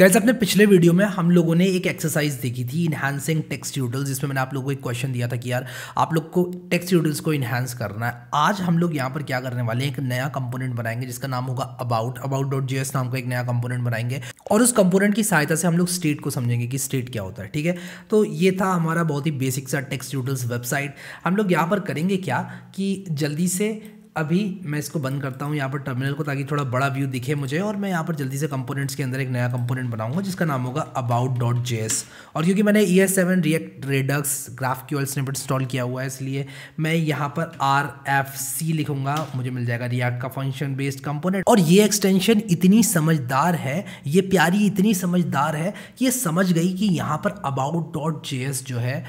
Guys अपने पिछले video में हम लोगों ने एक एक्सरसाइज देखी थी इन्हांसिंग टेक्स्ट ट्यूटल्स, जिसमें मैंने आप लोगों को एक क्वेश्चन दिया था कि यार आप लोग को टेक्स्ट ट्यूटल्स को इन्हांस करना है। आज हम लोग यहाँ पर क्या करने वाले हैं, एक नया कंपोनेंट बनाएंगे जिसका नाम होगा about.js नाम का एक नया कंपोनेंट बनाएंगे और उस कंपोनेंट की सहायता से हम लोग स्टेट को समझेंगे कि स्टेट क्या होता है। ठीक है, तो ये था हमारा बहुत ही बेसिक सा टेक्स्ट ट्यूटल्स वेबसाइट। हम लोग यहाँ पर करेंगे क्या कि जल्दी से अभी मैं इसको बंद करता हूँ यहाँ पर टर्मिनल को, ताकि थोड़ा बड़ा व्यू दिखे मुझे, और मैं यहाँ पर जल्दी से कंपोनेंट्स के अंदर एक नया कंपोनेंट बनाऊंगा जिसका नाम होगा about.js। और क्योंकि मैंने ES7 React Redux GraphQL snippet install किया हुआ है, इसलिए मैं यहाँ पर RFC लिखूंगा, मुझे मिल जाएगा React का फंक्शन बेस्ड कंपोनेंट। और ये एक्सटेंशन इतनी समझदार है, ये प्यारी इतनी समझदार है कि ये समझ गई कि यहाँ पर about.js जो है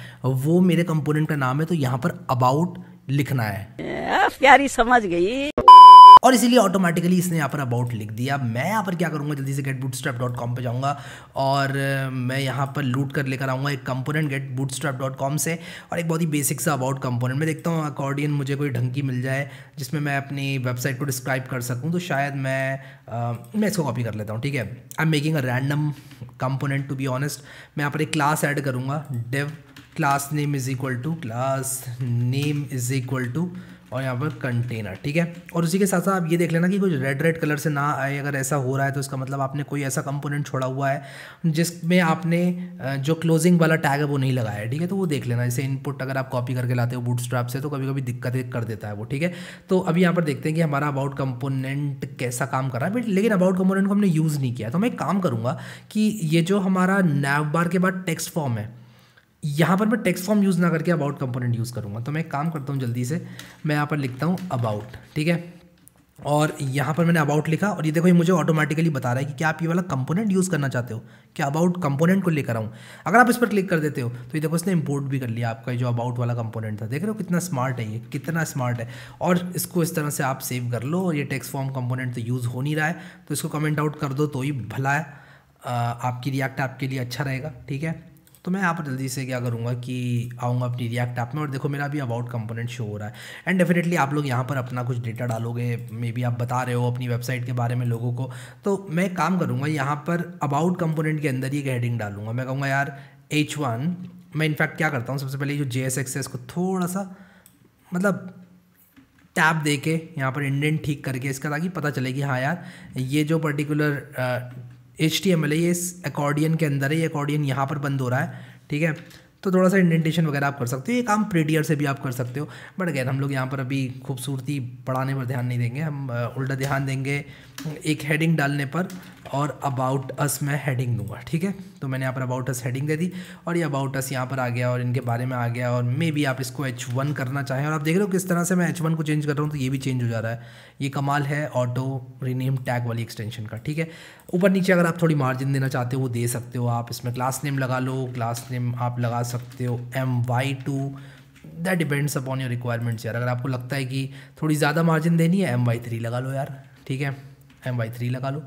वो मेरे कंपोनेंट का नाम है, तो यहाँ पर about लिखना है। प्यारी समझ गई और इसीलिए ऑटोमेटिकली इसने यहाँ पर अबाउट लिख दिया। मैं यहाँ पर क्या करूँगा, जल्दी से getbootstrap.com पे जाऊँगा और मैं यहाँ पर लूट कर लेकर आऊँगा एक कंपोनेंट getbootstrap.com से और एक बहुत ही बेसिक सा अबाउट कंपोनेंट। मैं देखता हूँ अकॉर्डियन मुझे कोई ढंग की मिल जाए जिसमें मैं अपनी वेबसाइट को डिस्क्राइब कर सकूँ, तो शायद मैं इसको कॉपी कर लेता हूँ। ठीक है, I am making a random component to be honest. मैं यहाँ पर एक क्लास ऐड करूँगा, dev class name is equal to और यहाँ पर कंटेनर। ठीक है, और उसी के साथ साथ आप ये देख लेना कि कुछ रेड कलर से ना आए। अगर ऐसा हो रहा है तो इसका मतलब आपने कोई ऐसा कंपोनेंट छोड़ा हुआ है जिसमें आपने जो क्लोजिंग वाला टैग है वो नहीं लगाया है। ठीक है, तो वो देख लेना। जैसे इनपुट अगर आप कॉपी करके लाते हो बूटस्ट्रैप से तो कभी कभी दिक्कतें कर देता है वो। ठीक है, तो अभी यहाँ पर देखते हैं कि हमारा अबाउट कंपोनेंट कैसा काम कर रहा है। बट लेकिन अबाउट कंपोनेंट को हमने यूज़ नहीं किया, तो मैं एक काम करूँगा कि ये जो हमारा नैव बार के बाद टेक्स्ट फॉर्म है, यहाँ पर मैं टेक्स्ट फॉर्म यूज़ ना करके अबाउट कंपोनेंट यूज़ करूँगा। तो मैं एक काम करता हूँ, जल्दी से मैं यहाँ पर लिखता हूँ अबाउट। ठीक है, और यहाँ पर मैंने अबाउट लिखा और ये देखो ये मुझे ऑटोमेटिकली बता रहा है कि क्या आप ये वाला कंपोनेंट यूज़ करना चाहते हो, क्या अबाउट कंपोनेंट को लेकर आऊँ। अगर आप इस पर क्लिक कर देते हो तो ये देखो इसने इंपोर्ट भी कर लिया आपका जो अबाउट वाला कंपोनेंट था। देख रहे हो कितना स्मार्ट है ये, कितना स्मार्ट है। और इसको इस तरह से आप सेव कर लो। और ये टेक्स्ट फॉर्म कंपोनेंट तो यूज़ हो नहीं रहा है, तो इसको कमेंट आउट कर दो तो ही भला है, आपकी रिएक्ट ऐप के लिए अच्छा रहेगा। ठीक है, तो मैं यहाँ पर जल्दी से क्या करूँगा कि आऊँगा अपनी रिएक्ट ऐप में और देखो मेरा अभी अबाउट कंपोनेंट शो हो रहा है। एंड डेफिनेटली आप लोग यहाँ पर अपना कुछ डेटा डालोगे, मे बी आप बता रहे हो अपनी वेबसाइट के बारे में लोगों को। तो मैं काम करूँगा यहाँ पर अबाउट कंपोनेंट के अंदर ही एक हेडिंग डालूंगा। मैं कहूँगा यार H1, मैं इनफैक्ट क्या करता हूँ, सबसे पहले जो JS एक्सेस को थोड़ा सा मतलब टैप दे के यहाँ पर इंडेंट ठीक करके इसका, ताकि पता चले कि हाँ यार ये जो पर्टिकुलर HTML है ये इस अकॉर्डियन के अंदर है, ये अकॉर्डियन यहाँ पर बंद हो रहा है। ठीक है, तो थोड़ा सा इंडेंटेशन वगैरह आप कर सकते हो। ये काम प्रेटियर से भी आप कर सकते हो, बट अगेन हम लोग यहाँ पर अभी खूबसूरती बढ़ाने पर ध्यान नहीं देंगे, हम उल्टा ध्यान देंगे एक हेडिंग डालने पर। और अबाउट अस मैं हेडिंग दूंगा। ठीक है, तो मैंने यहाँ पर अबाउट अस हेडिंग दे दी और ये अबाउट अस यहाँ पर आ गया और इनके बारे में आ गया। और मे बी आप इसको H1 करना चाहें, और आप देख रहे हो किस तरह से मैं H1 को चेंज कर रहा हूँ तो ये भी चेंज हो जा रहा है। ये कमाल है ऑटो रीनेम टैग वाली एक्सटेंशन का। ठीक है, ऊपर नीचे अगर आप थोड़ी मार्जिन देना चाहते हो वो दे सकते हो आप। इसमें क्लास नेम लगा लो, क्लास नेम आप लगा सकते हो MY2, that depends upon your requirements यार। अगर आपको लगता है कि थोड़ी ज़्यादा मार्जिन देनी है MY3 लगा लो यार। ठीक है, MY3 लगा लो,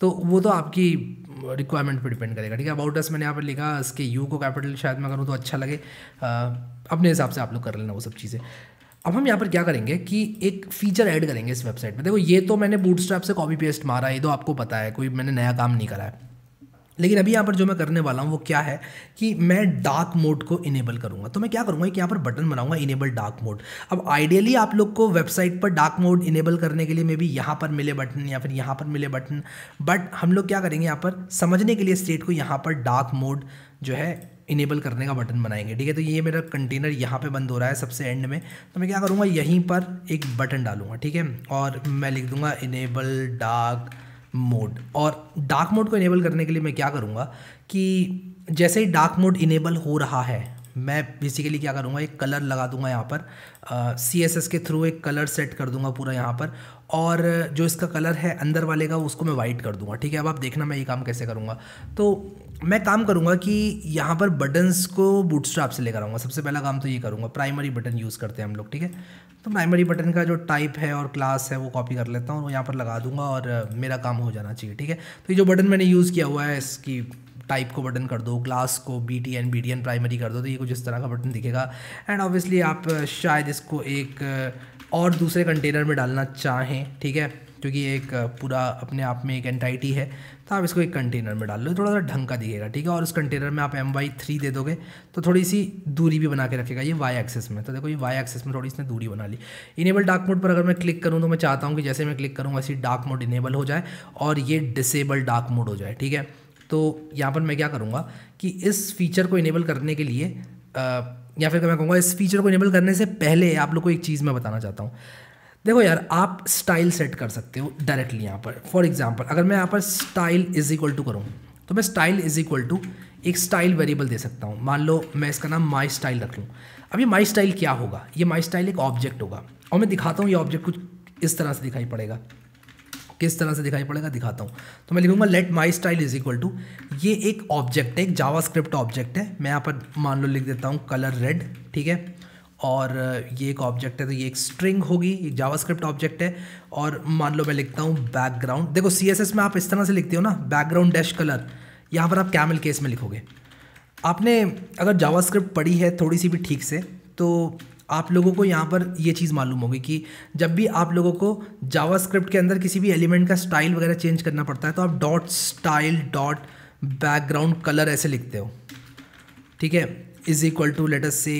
तो वो तो आपकी रिक्वायरमेंट पे डिपेंड करेगा। ठीक है, अबाउट अस मैंने यहाँ पर लिखा, इसके U को कैपिटल शायद मैं करूँ तो अच्छा लगे, अपने हिसाब से आप लोग कर लेना वो सब चीज़ें। अब हम यहाँ पर क्या करेंगे कि एक फ़ीचर ऐड करेंगे इस वेबसाइट में। देखो ये तो मैंने बूटस्ट्रैप से कॉपी पेस्ट मारा, ये तो आपको पता है, कोई मैंने नया काम नहीं करा है। लेकिन अभी यहाँ पर जो मैं करने वाला हूँ वो क्या है कि मैं डार्क मोड को इनेबल करूँगा। तो मैं क्या करूँगा कि यहाँ पर बटन बनाऊँगा इनेबल डार्क मोड। अब आइडियली आप लोग को वेबसाइट पर डार्क मोड इनेबल करने के लिए मे बी यहाँ पर मिले बटन या फिर यहाँ पर मिले बटन, बट हम लोग क्या करेंगे यहाँ पर समझने के लिए स्टेट को यहाँ पर डार्क मोड जो है इनेबल करने का बटन बनाएंगे। ठीक है, तो ये मेरा कंटेनर यहाँ पे बंद हो रहा है सबसे एंड में, तो मैं क्या करूँगा यहीं पर एक बटन डालूंगा। ठीक है, और मैं लिख दूँगा इनेबल डार्क मोड। और डार्क मोड को इनेबल करने के लिए मैं क्या करूँगा कि जैसे ही डार्क मोड इनेबल हो रहा है मैं बेसिकली क्या करूँगा एक कलर लगा दूँगा यहाँ पर, CSS के थ्रू एक कलर सेट कर दूँगा पूरा यहाँ पर, और जो इसका कलर है अंदर वाले का उसको मैं वाइट कर दूँगा। ठीक है, अब आप देखना मैं ये काम कैसे करूँगा। तो मैं काम करूँगा कि यहाँ पर बटन्स को बूटस्ट्रैप से लेकर आऊँगा। सबसे पहला काम तो ये करूँगा, प्राइमरी बटन यूज़ करते हैं हम लोग। ठीक है, तो प्राइमरी बटन का जो टाइप है और क्लास है वो कॉपी कर लेता हूँ और यहाँ पर लगा दूँगा और मेरा काम हो जाना चाहिए। ठीक है, तो ये जो बटन मैंने यूज़ किया हुआ है इसकी टाइप को बटन कर दो, क्लास को BTN प्राइमरी कर दो, तो ये कुछ इस तरह का बटन दिखेगा। एंड ऑब्वियसली आप शायद इसको एक और दूसरे कंटेनर में डालना चाहें। ठीक है, क्योंकि एक पूरा अपने आप में एक एंटाइटी है, तो आप इसको एक कंटेनर में डाल लो, थोड़ा सा ढंग का दिखेगा, ठीक है। और उस कंटेनर में आप MY3 दे दोगे तो थोड़ी सी दूरी भी बना के रखेगा, ये Y एक्सेस में। तो देखो ये Y एक्सेस में थोड़ी इसने दूरी बना ली। इनेबल डार्क मोड पर अगर मैं क्लिक करूँ तो मैं चाहता हूँ कि जैसे मैं क्लिक करूँ वैसे डार्क मोड इनेबल हो जाए और ये डिसेबल डार्क मोड हो जाए, ठीक है। तो यहाँ पर मैं क्या करूँगा कि इस फीचर को इनेबल करने के लिए या फिर मैं कहूँगा इस फीचर को इनेबल करने से पहले आप लोग को एक चीज़ मैं बताना चाहता हूँ। देखो यार, आप स्टाइल सेट कर सकते हो डायरेक्टली यहाँ पर। फॉर एग्जांपल अगर मैं यहाँ पर स्टाइल इज इक्वल टू करूँ तो मैं स्टाइल इज इक्वल टू एक स्टाइल वेरिएबल दे सकता हूँ। मान लो मैं इसका नाम माई स्टाइल रख लूँ। अब ये माई स्टाइल क्या होगा? ये माई स्टाइल एक ऑब्जेक्ट होगा और मैं दिखाता हूँ ये ऑब्जेक्ट कुछ इस तरह से दिखाई पड़ेगा। किस तरह से दिखाई पड़ेगा दिखाता हूँ। तो मैं लिखूँगा let my style is equal to, ये एक ऑब्जेक्ट है, एक जावास्क्रिप्ट ऑब्जेक्ट है। मैं यहाँ पर मान लो लिख देता हूँ कलर रेड, ठीक है। और ये एक ऑब्जेक्ट है तो ये एक स्ट्रिंग होगी, एक जावास्क्रिप्ट ऑब्जेक्ट है। और मान लो मैं लिखता हूँ बैकग्राउंड। देखो सीएसएस में आप इस तरह से लिखते हो ना, बैकग्राउंड डैश कलर, यहाँ पर आप कैमल केस में लिखोगे। आपने अगर जावास्क्रिप्ट पढ़ी है थोड़ी सी भी ठीक से तो आप लोगों को यहाँ पर ये चीज़ मालूम होगी कि जब भी आप लोगों को जावास्क्रिप्ट के अंदर किसी भी एलिमेंट का स्टाइल वगैरह चेंज करना पड़ता है तो आप dot style dot background colour ऐसे लिखते हो, ठीक है। Is equal to let us say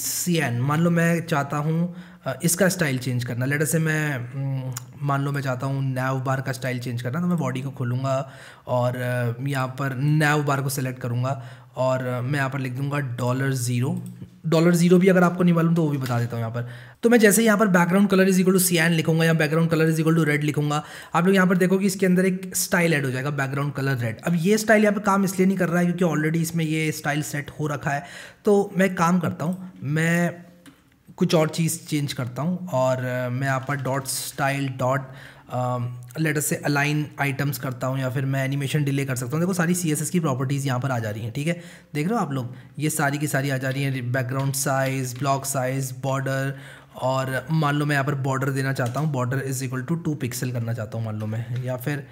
cyan। मान लो मैं चाहता हूँ इसका स्टाइल चेंज करना, लेट अस से मैं मान लो मैं चाहता हूँ नैव बार का स्टाइल चेंज करना, तो मैं बॉडी को खोलूँगा और यहाँ पर नैव बार को सेलेक्ट करूँगा और मैं यहाँ पर लिख दूँगा $0। $0 भी अगर आपको नहीं मालूम तो वो भी बता देता हूँ यहाँ पर। तो मैं जैसे यहाँ पर background colour is equal to cyan लिखूँगा या background colour is equal to red लिखूँगा, आप लोग यहाँ पर देखो कि इसके अंदर एक स्टाइल ऐड हो जाएगा, बैकग्राउंड कलर रेड। अब ये स्टाइल यहाँ पर काम इसलिए नहीं कर रहा है क्योंकि ऑलरेडी इसमें ये स्टाइल सेट हो रखा है। तो मैं काम करता हूँ, मैं कुछ और चीज़ चेंज करता हूँ और मैं यहाँ पर डॉट स्टाइल डॉट लेटर से अलाइन आइटम्स करता हूँ या फिर मैं एनिमेशन डिले कर सकता हूँ। देखो सारी CSS की प्रॉपर्टीज़ यहाँ पर आ जा रही हैं, ठीक है। देख रहे हो आप लोग, ये सारी की सारी आ जा रही हैं, background size, block size, border. और मान लो मैं यहाँ पर बॉर्डर देना चाहता हूँ, border is equal to 2 pixel करना चाहता हूँ मान लो मैं, या फिर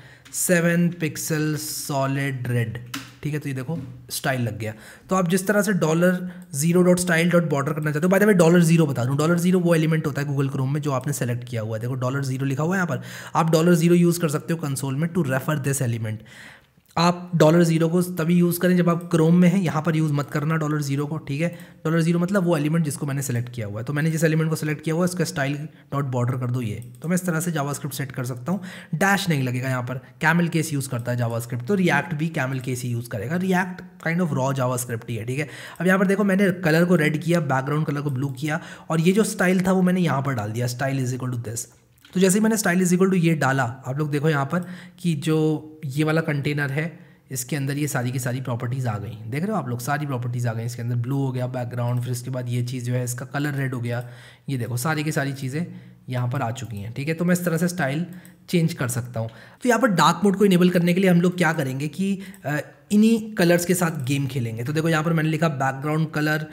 7 पिक्सल सॉलिड रेड, ठीक है। तो ये देखो स्टाइल लग गया। तो आप जिस तरह से $0.style.border करना चाहते हो, बाय द वे $0 बता दूँ, $0 वो एलिमेंट होता है गूगल क्रोम में जो आपने सेलेक्ट किया हुआ है। देखो $0 लिखा हुआ है यहाँ पर, आप $0 यूज़ कर सकते हो कंसोल में टू रेफर दिस एलिमेंट। आप $0 को तभी यूज़ करें जब आप क्रोम में हैं, यहाँ पर यूज़ मत करना $0 को, ठीक है। $0 मतलब वो एलिमेंट जिसको मैंने सेलेक्ट किया हुआ है। तो मैंने जिस एलिमेंट को सेलेक्ट किया हुआ है उसका स्टाइल डॉट बॉर्डर कर दो ये। तो मैं इस तरह से जावास्क्रिप्ट सेट कर सकता हूँ। डैश नहीं लगेगा यहाँ पर, कैमल केस यूज़ करता है जावास्क्रिप्ट, तो रिएक्ट भी कैमल केस ही यूज़ करेगा। React kind of raw JavaScript ही है, ठीक है। अब यहाँ पर देखो मैंने कलर को रेड किया, बैकग्राउंड कलर को ब्लू किया और ये जो स्टाइल था वो मैंने यहाँ पर डाल दिया, style is equal to this. तो जैसे ही मैंने स्टाइल इज इक्वल टू ये डाला, आप लोग देखो यहाँ पर कि जो ये वाला कंटेनर है इसके अंदर ये सारी की सारी प्रॉपर्टीज़ आ गई। देख रहे हो आप लोग, सारी प्रॉपर्टीज़ आ गई इसके अंदर। ब्लू हो गया बैकग्राउंड, फिर इसके बाद ये चीज़ जो है इसका कलर रेड हो गया। ये देखो सारी की सारी चीज़ें यहाँ पर आ चुकी हैं, ठीक है। तो मैं इस तरह से स्टाइल चेंज कर सकता हूँ। तो यहाँ पर डार्क मोड को इनेबल करने के लिए हम लोग क्या करेंगे कि इन्हीं कलर्स के साथ गेम खेलेंगे। तो देखो यहाँ पर मैंने लिखा बैकग्राउंड कलर,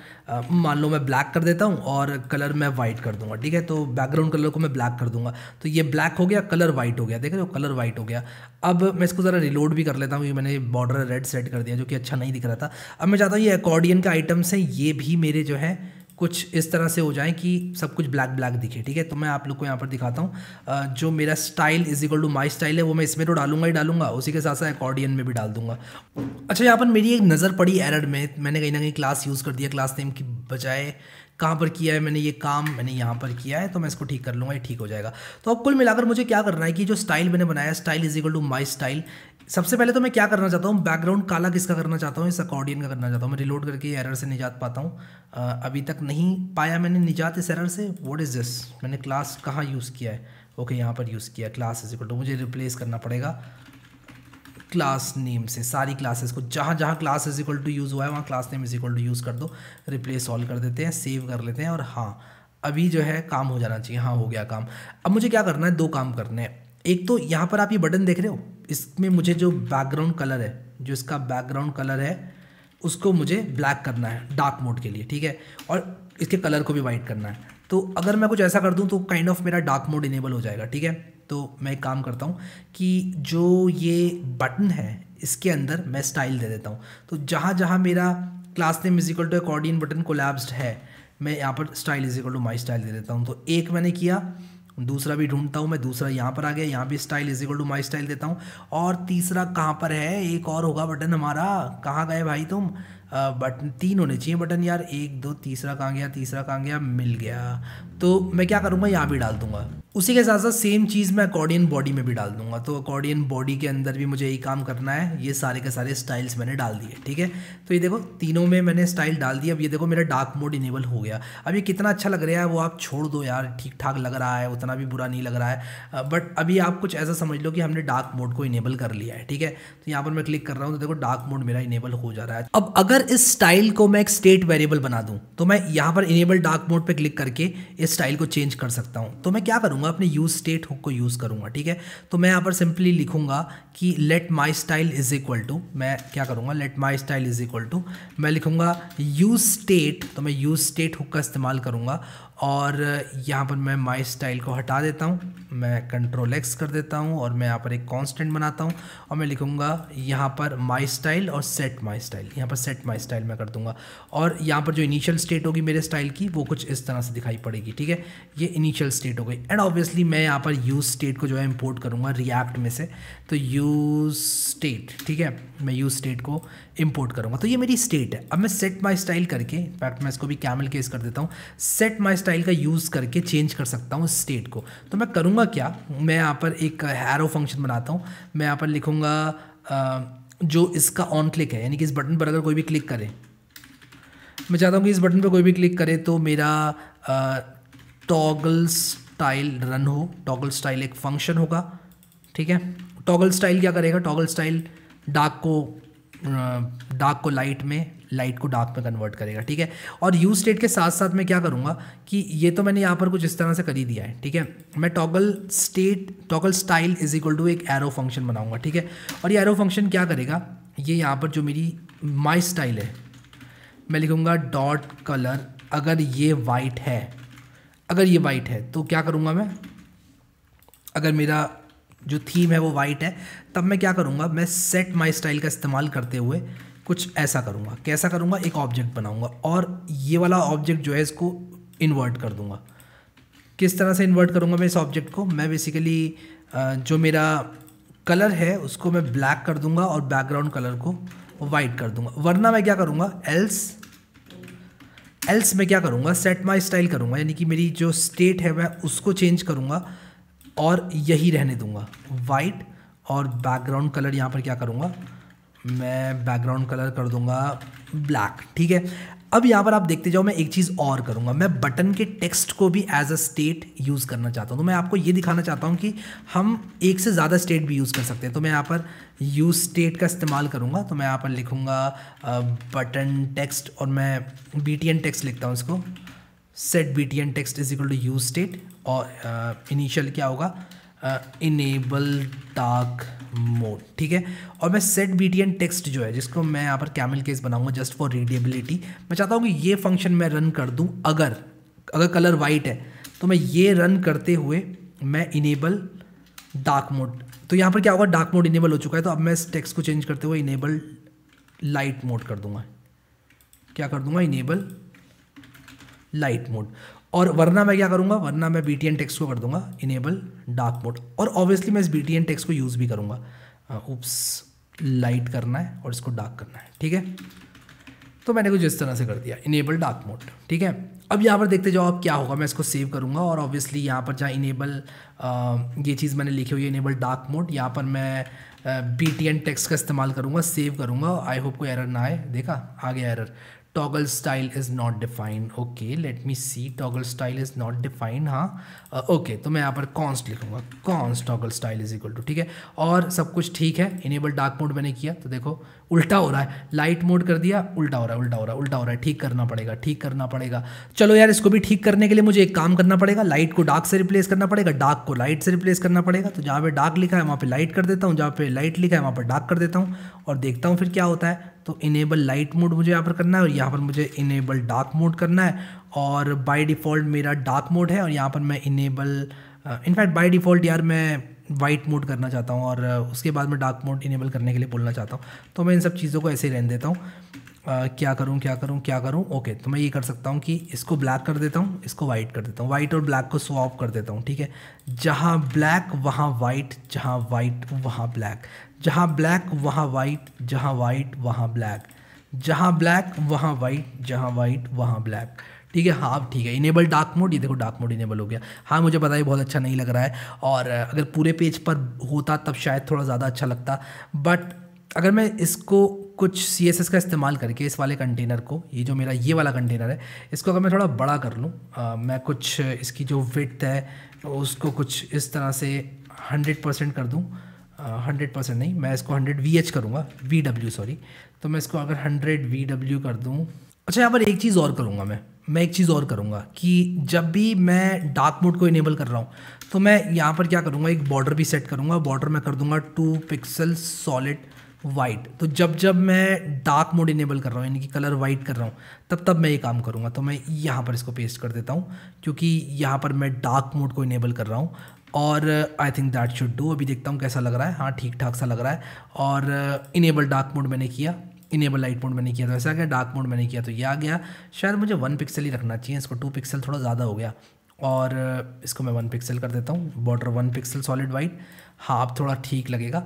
मान लो मैं ब्लैक कर देता हूँ और कलर मैं वाइट कर दूंगा, ठीक है। तो बैकग्राउंड कलर को मैं ब्लैक कर दूंगा तो ये ब्लैक हो गया, कलर वाइट हो गया। देख रहे हो कलर वाइट हो गया। अब मैं इसको ज़रा रिलोड भी कर लेता हूँ क्योंकि मैंने बॉर्डर रेड सेट कर दिया जो कि अच्छा नहीं दिख रहा था। अब मैं चाहता हूँ ये अकॉर्डियन के आइटम्स हैं, ये भी मेरे जो है कुछ इस तरह से हो जाए कि सब कुछ ब्लैक ब्लैक दिखे, ठीक है। तो मैं आप लोग को यहाँ पर दिखाता हूँ जो मेरा style is equal to my style है वो मैं इसमें तो डालूंगा ही डालूंगा, उसी के साथ साथ अकॉर्डियन में भी डाल दूंगा। अच्छा, यहाँ पर मेरी एक नज़र पड़ी एरर में, मैंने कहीं ना कहीं क्लास यूज़ कर दिया क्लास नेम की बजाय। कहाँ पर किया है मैंने ये काम? मैंने यहाँ पर किया है, तो मैं इसको ठीक कर लूँगा, ये ठीक हो जाएगा। तो अब कुल मिलाकर मुझे क्या करना है कि जो स्टाइल मैंने बनाया style is equal to my style, सबसे पहले तो मैं क्या करना चाहता हूँ, बैकग्राउंड काला किसका करना चाहता हूँ? इस अकॉर्डियन का करना चाहता हूँ। मैं रिलोड करके एरर से निजात पाता हूँ, अभी तक नहीं पाया मैंने निजात इस एरर से। What is this? मैंने क्लास कहाँ यूज़ किया है? ओके, यहाँ पर यूज़ किया क्लास इज इक्वल टू, मुझे रिप्लेस करना पड़ेगा क्लास नेम से सारी क्लासेस को। जहाँ जहाँ class is equal to use हुआ है वहाँ class name is equal to use कर दो, रिप्लेस ऑल कर देते हैं, सेव कर लेते हैं और हाँ अभी जो है काम हो जाना चाहिए। हाँ हो गया काम। अब मुझे क्या करना है, 2 काम करने हैं। एक तो यहाँ पर आप ये बटन देख रहे हो, इसमें मुझे जो बैकग्राउंड कलर है, जो इसका बैकग्राउंड कलर है उसको मुझे ब्लैक करना है डार्क मोड के लिए, ठीक है। और इसके कलर को भी वाइट करना है। तो अगर मैं कुछ ऐसा कर दूं तो काइंड ऑफ मेरा डार्क मोड इनेबल हो जाएगा, ठीक है। तो मैं एक काम करता हूं कि जो ये बटन है इसके अंदर मैं स्टाइल दे देता हूँ। तो जहाँ जहाँ मेरा class name is equal to accordion button collapsed है मैं यहाँ पर style is equal to my style दे देता हूँ। तो एक मैंने किया दूसरा भी ढूंढता हूँ मैं, दूसरा यहाँ पर आ गया, यहाँ भी style is equal to my style देता हूँ, और तीसरा कहाँ पर है, एक और होगा बटन हमारा, कहाँ गए भाई तुम, बटन तीन होने चाहिए बटन यार, एक दो, तीसरा कहाँ गया, तीसरा कहाँ गया, मिल गया। तो मैं क्या करूँगा, यहाँ भी डाल दूँगा। उसी के साथ साथ सेम चीज़ मैं अकॉर्डियन बॉडी में भी डाल दूँगा। तो अकॉर्डियन बॉडी के अंदर भी मुझे यही काम करना है, ये सारे के सारे स्टाइल्स मैंने डाल दिए, ठीक है। तो ये देखो तीनों में मैंने स्टाइल डाल दिया। अब ये देखो मेरा डार्क मोड इनेबल हो गया। अब ये कितना अच्छा लग रहा है वो आप छोड़ दो यार, ठीक ठाक लग रहा है, उतना भी बुरा नहीं लग रहा है, बट अभी आप कुछ ऐसा समझ लो कि हमने डार्क मोड को इनेबल कर लिया है, ठीक है। तो यहाँ पर मैं क्लिक कर रहा हूँ तो देखो डार्क मोड मेरा इनेबल हो जा रहा है। अब अगर इस स्टाइल को मैं एक स्टेट वेरिएबल बना दूं तो मैं यहाँ पर इनेबल डार्क मोड पे क्लिक करके इस स्टाइल को चेंज कर सकता हूँ। तो मैं क्या करूँगा, अपने यूज स्टेट हुक को यूज़ करूँगा, ठीक है। तो मैं यहाँ पर सिंपली लिखूँगा कि let my style is equal to, मैं क्या करूँगा, let my style is equal to मैं लिखूँगा यूज स्टेट। तो मैं यूज स्टेट हुक का इस्तेमाल करूँगा और यहाँ पर मैं माई स्टाइल को हटा देता हूँ, मैं कंट्रोल एक्स कर देता हूँ और मैं यहाँ पर एक कांस्टेंट बनाता हूँ और मैं लिखूँगा यहाँ पर माई स्टाइल और सेट माई स्टाइल, यहाँ पर सेट माई स्टाइल मैं कर दूँगा। और यहाँ पर जो इनिशियल स्टेट होगी मेरे स्टाइल की वो कुछ इस तरह से दिखाई पड़ेगी, ठीक है। ये इनिशियल स्टेट हो गई। एंड ऑब्वियसली मैं यहाँ पर यूज स्टेट को जो है इम्पोर्ट करूँगा रिएक्ट में से, तो यूज स्टेट, ठीक है, मैं यूज स्टेट को इम्पोर्ट करूँगा। तो ये मेरी स्टेट है। अब मैं सेट माई स्टाइल करके, इनफैक्ट मैं इसको भी कैमल केस कर देता हूँ, सेट माई स्टाइल का यूज़ करके चेंज कर सकता हूँ स्टेट को। तो मैं करूँगा क्या, मैं यहाँ पर एक हैरो फंक्शन बनाता हूँ। मैं यहाँ पर लिखूँगा जो इसका ऑन क्लिक है, यानी कि इस बटन पर अगर कोई भी क्लिक करे, मैं चाहता हूँ कि इस बटन पर कोई भी क्लिक करे तो मेरा टॉगल स्टाइल रन हो। टॉगल स्टाइल एक फंक्शन होगा, ठीक है। टॉगल स्टाइल क्या करेगा, टॉगल स्टाइल डार्क को लाइट में, लाइट को डार्क में कन्वर्ट करेगा, ठीक है। और यूज स्टेट के साथ साथ मैं क्या करूँगा कि ये तो मैंने यहाँ पर कुछ इस तरह से कर ही दिया है, ठीक है। मैं toggle style is equal to एक एरो फंक्शन बनाऊँगा, ठीक है। और ये एरो फंक्शन क्या करेगा, ये यहाँ पर जो मेरी माई स्टाइल है मैं लिखूँगा डॉट कलर, अगर ये वाइट है तो क्या करूँगा मैं, अगर मेरा जो थीम है वो वाइट है तब मैं क्या करूँगा, मैं सेट माई स्टाइल का इस्तेमाल करते हुए कुछ ऐसा करूँगा। कैसा करूँगा, एक ऑब्जेक्ट बनाऊँगा और ये वाला ऑब्जेक्ट जो है इसको इन्वर्ट कर दूँगा। किस तरह से इन्वर्ट करूँगा मैं इस ऑब्जेक्ट को, मैं बेसिकली जो मेरा कलर है उसको मैं ब्लैक कर दूँगा और बैकग्राउंड कलर को वाइट कर दूँगा। वरना मैं क्या करूँगा, एल्स मैं क्या करूँगा, सेट माई स्टाइल करूँगा, यानी कि मेरी जो स्टेट है मैं उसको चेंज करूँगा और यही रहने दूँगा वाइट, और बैकग्राउंड कलर यहाँ पर क्या करूँगा, मैं बैकग्राउंड कलर कर दूंगा ब्लैक, ठीक है। अब यहाँ पर आप देखते जाओ, मैं एक चीज़ और करूँगा, मैं बटन के टेक्स्ट को भी एज अ स्टेट यूज़ करना चाहता हूँ। तो मैं आपको ये दिखाना चाहता हूँ कि हम एक से ज़्यादा स्टेट भी यूज़ कर सकते हैं। तो मैं यहाँ पर यूज स्टेट का इस्तेमाल करूँगा। तो मैं यहाँ पर लिखूँगा बटन टेक्स्ट और मैं बीटीएन टेक्स्ट लिखता हूँ इसको, set BTN text is equal to use state और इनिशियल क्या होगा, इनेबल डार्क मोड, ठीक है। और मैं सेट बीटीएन टेक्स्ट जो है, जिसको मैं यहाँ पर कैमल केस बनाऊंगा जस्ट फॉर रीडेबिलिटी, मैं चाहता हूँ कि ये फंक्शन मैं रन कर दूँ। अगर कलर वाइट है तो मैं ये रन करते हुए मैं इनेबल डार्क मोड, तो यहाँ पर क्या होगा, डार्क मोड इनेबल हो चुका है। तो अब मैं इस टेक्स्ट को चेंज करते हुए इनेबल लाइट मोड कर दूँगा, क्या कर दूँगा, इनेबल लाइट मोड। और वरना मैं क्या करूँगा, वरना मैं बीटीएन टेक्स्ट को कर दूँगा इनेबल डार्क मोड। और ऑब्वियसली मैं इस बीटीएन टेक्स्ट को यूज़ भी करूँगा, उप्स लाइट करना है और इसको डार्क करना है, ठीक है। तो मैंने कुछ इस तरह से कर दिया, इनेबल डार्क मोड, ठीक है। अब यहाँ पर देखते जाओ अब क्या होगा, मैं इसको सेव करूँगा और ऑब्वियसली यहाँ पर जहाँ इनेबल ये चीज़ मैंने लिखी हुई है इनेबल डार्क मोड, यहाँ पर मैं बीटीएन टेक्स्ट का इस्तेमाल करूँगा, सेव करूँगा। आई होप कोई एरर ना आए, देखा आ गया error, toggle style is not defined, okay let me see, toggle style is not defined, हाँ ओके। तो मैं यहाँ पर कॉन्स्ट लिखूँगा, const toggle style is equal to, ठीक है। और सब कुछ ठीक है, इनेबल डार्क मोड मैंने किया तो देखो उल्टा हो रहा है, लाइट मोड कर दिया, उल्टा हो रहा है, ठीक करना पड़ेगा। चलो यार, इसको भी ठीक करने के लिए मुझे एक काम करना पड़ेगा, लाइट को डार्क से रिप्लेस करना पड़ेगा, डार्क को लाइट से रिप्लेस करना पड़ेगा। तो जहाँ पे डार्क लिखा है वहाँ पे लाइट कर देता हूँ, जहाँ पे लाइट लिखा है वहाँ पर डार्क कर देता हूँ और देखता हूँ फिर क्या होता है। तो इनेबल लाइट मोड मुझे यहाँ पर करना है और यहाँ पर मुझे इनेबल डार्क मोड करना है। और बाय डिफ़ॉल्ट मेरा डार्क मोड है और यहाँ पर मैं इनेबल, इनफैक्ट बाय डिफ़ॉल्ट यार मैं वाइट मोड करना चाहता हूँ और उसके बाद मैं डार्क मोड इनेबल करने के लिए बोलना चाहता हूँ। तो मैं इन सब चीज़ों को ऐसे ही रहने देता हूँ। क्या करूँ ओके, तो मैं ये कर सकता हूँ कि इसको ब्लैक कर देता हूँ, इसको वाइट कर देता हूँ, वाइट और ब्लैक को स्वैप कर देता हूँ। ठीक है, जहाँ ब्लैक वहाँ वाइट, जहाँ वाइट वहाँ ब्लैक, जहाँ ब्लैक वहाँ वाइट, जहाँ वाइट वहाँ ब्लैक, जहाँ ब्लैक वहाँ वाइट, जहाँ वाइट वहाँ ब्लैक। ठीक है, हाँ ठीक है। इनेबल डार्क मोड, ये देखो डार्क मोड इनेबल हो गया। हाँ मुझे पता है बहुत अच्छा नहीं लग रहा है, और अगर पूरे पेज पर होता तब शायद थोड़ा ज़्यादा अच्छा लगता, बट अगर मैं इसको कुछ CSS का इस्तेमाल करके इस वाले कंटेनर को, ये जो मेरा ये वाला कंटेनर है, इसको अगर मैं थोड़ा बड़ा कर लूँ, मैं कुछ इसकी जो विड्थ है उसको कुछ इस तरह से 100% कर दूँ, 100% नहीं, मैं इसको 100 VH करूँगा, VW सॉरी, तो मैं इसको अगर 100 VW कर दूँ। अच्छा यहाँ पर एक चीज़ और करूँगा, मैं एक चीज़ और करूँगा कि जब भी मैं डार्क मोड को इनेबल कर रहा हूँ तो मैं यहाँ पर क्या करूँगा, एक बॉर्डर भी सेट करूँगा। बॉर्डर मैं कर दूँगा 2 पिक्सल सॉलिड वाइट। तो जब मैं डार्क मोड इनेबल कर रहा हूँ, यानी कि कलर वाइट कर रहा हूँ, तब मैं ये काम करूँगा। तो मैं यहाँ पर इसको पेस्ट कर देता हूँ क्योंकि यहाँ पर मैं डार्क मोड को इनेबल कर रहा हूँ, और I think that should do. अभी देखता हूँ कैसा लग रहा है। हाँ ठीक ठाक सा लग रहा है। और इनेबल डार्क मोड मैंने किया, इनेबल लाइट मोड मैंने किया तो ऐसा आ गया, डार्क मोड मैंने किया तो ये आ गया। शायद मुझे 1 पिक्सल ही रखना चाहिए, इसको 2 पिक्सल थोड़ा ज़्यादा हो गया, और इसको मैं 1 पिक्सल कर देता हूँ। Border 1 pixel solid white. हाँ अब थोड़ा ठीक लगेगा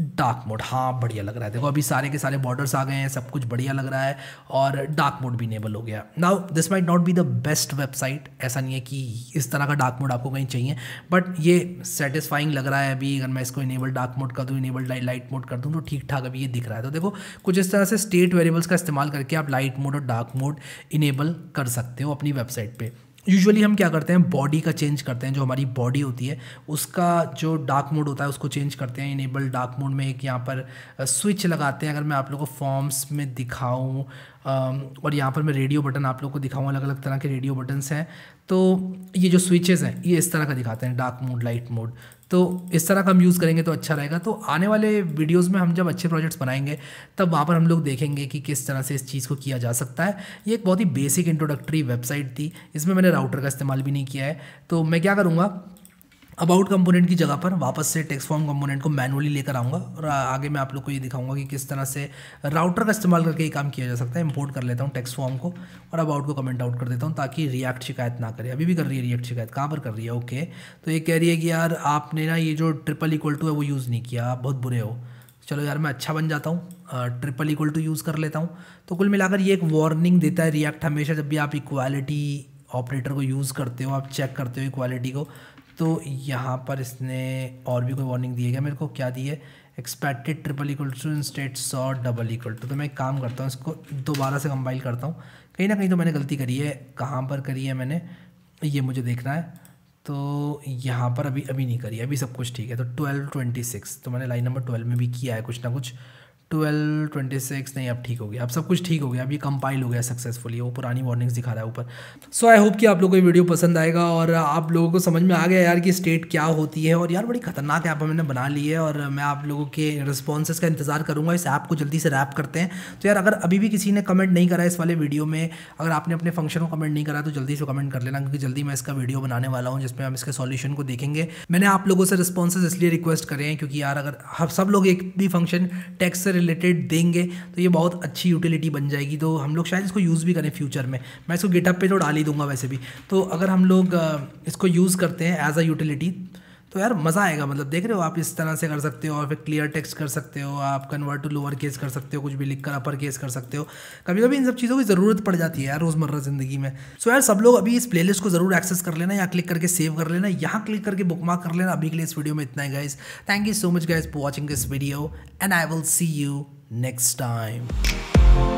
डार्क मोड। हाँ बढ़िया लग रहा है। देखो अभी सारे के सारे बॉर्डर्स आ गए हैं, सब कुछ बढ़िया लग रहा है, और डार्क मोड भी इनेबल हो गया। Now this might not be the best website, ऐसा नहीं है कि इस तरह का डार्क मोड आपको कहीं चाहिए, बट ये सेटिस्फाइंग लग रहा है। अभी अगर मैं इसको इनेबल डार्क मोड कर दूँ, इनेबल लाइट मोड कर दूँ, तो ठीक ठाक अभी ये दिख रहा है। तो देखो कुछ इस तरह से स्टेट वेरिएबल्स का इस्तेमाल करके आप लाइट मोड और डार्क मोड इनेबल कर सकते हो अपनी वेबसाइट पर। यूजुअली हम क्या करते हैं, बॉडी का चेंज करते हैं। जो हमारी बॉडी होती है उसका जो डार्क मोड होता है उसको चेंज करते हैं। इनेबल डार्क मोड में एक यहाँ पर स्विच लगाते हैं। अगर मैं आप लोगों को फॉर्म्स में दिखाऊँ, और यहाँ पर मैं रेडियो बटन आप लोगों को दिखाऊँ, अलग अलग तरह के रेडियो बटन्स हैं, तो ये जो स्विचेस हैं ये इस तरह का दिखाते हैं, डार्क मोड लाइट मोड। तो इस तरह का हम यूज़ करेंगे तो अच्छा रहेगा। तो आने वाले वीडियोस में हम जब अच्छे प्रोजेक्ट्स बनाएंगे तब वहाँ पर हम लोग देखेंगे कि किस तरह से इस चीज़ को किया जा सकता है। ये एक बहुत ही बेसिक इंट्रोडक्टरी वेबसाइट थी, इसमें मैंने राउटर का इस्तेमाल भी नहीं किया है। तो मैं क्या करूँगा, अबाउट कंपोनेंट की जगह पर वापस से टेक्स्ट फॉर्म कंपोनेंट को मैनुअली लेकर आऊँगा, और आगे मैं आप लोग को ये दिखाऊंगा कि किस तरह से राउटर का इस्तेमाल करके ये काम किया जा सकता है। इंपोर्ट कर लेता हूँ टेक्स्ट फॉर्म को, और अबाउट को कमेंट आउट कर देता हूँ ताकि रिएक्ट शिकायत ना करे। अभी भी कर रही है रिएक्ट शिकायत, कहाँ पर कर रही है। ओके तो ये कह रही है कि यार आपने ना ये जो ट्रिपल इक्वल टू है वो यूज़ नहीं किया, आप बहुत बुरे हो। चलो यार मैं अच्छा बन जाता हूँ, ट्रिपल इक्वल टू यूज़ कर लेता हूँ। तो कुल मिलाकर ये एक वार्निंग देता है रिएक्ट हमेशा, जब भी आप इक्वालिटी ऑपरेटर को यूज़ करते हो, आप चेक करते हो इक्वालिटी को। तो यहाँ पर इसने और भी कोई वार्निंग दी है क्या, मेरे को क्या दी है, expected triple equal to instead 100 double equal to. तो मैं एक काम करता हूँ, इसको दोबारा से कंपाइल करता हूँ। कहीं ना कहीं तो मैंने गलती करी है, कहाँ पर करी है मैंने, ये मुझे देखना है। तो यहाँ पर अभी नहीं करी, अभी सब कुछ ठीक है। तो 1226, तो मैंने लाइन नंबर 12 में भी किया है कुछ ना कुछ। 1226 नहीं, अब ठीक हो गया, अब सब कुछ ठीक हो गया, अब ये कंपाइल हो गया सक्सेसफुली। वो पुरानी वार्निंग्स दिखा रहा है ऊपर। सो आई होप कि आप लोगों को ये वीडियो पसंद आएगा, और आप लोगों को समझ में आ गया यार कि स्टेट क्या होती है। और यार बड़ी खतरनाक ऐप हमने बना ली है, और मैं आप लोगों के रिस्पॉन्सेस का इंतजार करूँगा। इस ऐप को जल्दी से रैप करते हैं। तो यार अगर अभी भी किसी ने कमेंट नहीं करा इस वाले वीडियो में, अगर आपने अपने फंक्शन को कमेंट नहीं करा तो जल्दी से कमेंट कर लेना, क्योंकि जल्दी मैं इसका वीडियो बनाने वाला हूँ जिसमें हम इसके सॉल्यूशन को देखेंगे। मैंने आप लोगों से रिस्पॉन्सेज इसलिए रिक्वेस्ट करे हैं क्योंकि यार अगर हम सब लोग एक भी फंक्शन टेक्स्ट रिलेटेड देंगे तो ये बहुत अच्छी यूटिलिटी बन जाएगी। तो हम लोग शायद इसको यूज़ भी करें फ्यूचर में। मैं इसको गिटहब पे तो डाल ही दूंगा वैसे भी। तो अगर हम लोग इसको यूज़ करते हैं एज अ यूटिलिटी तो यार मज़ा आएगा। मतलब देख रहे हो आप, इस तरह से कर सकते हो, और फिर क्लियर टेक्स्ट कर सकते हो, आप कन्वर्ट टू लोअर केस कर सकते हो, कुछ भी लिखकर अपर केस कर सकते हो। कभी कभी इन सब चीज़ों की ज़रूरत पड़ जाती है यार रोज़मर्रा ज़िंदगी में। सो यार सब लोग अभी इस प्लेलिस्ट को ज़रूर एक्सेस कर लेना, या क्लिक करके सेव कर लेना, यहाँ क्लिक करके बुकमार्क कर लेना। अभी के लिए इस वीडियो में इतना ही guys. Thank you so much guys for watching this video, and I will see you next time.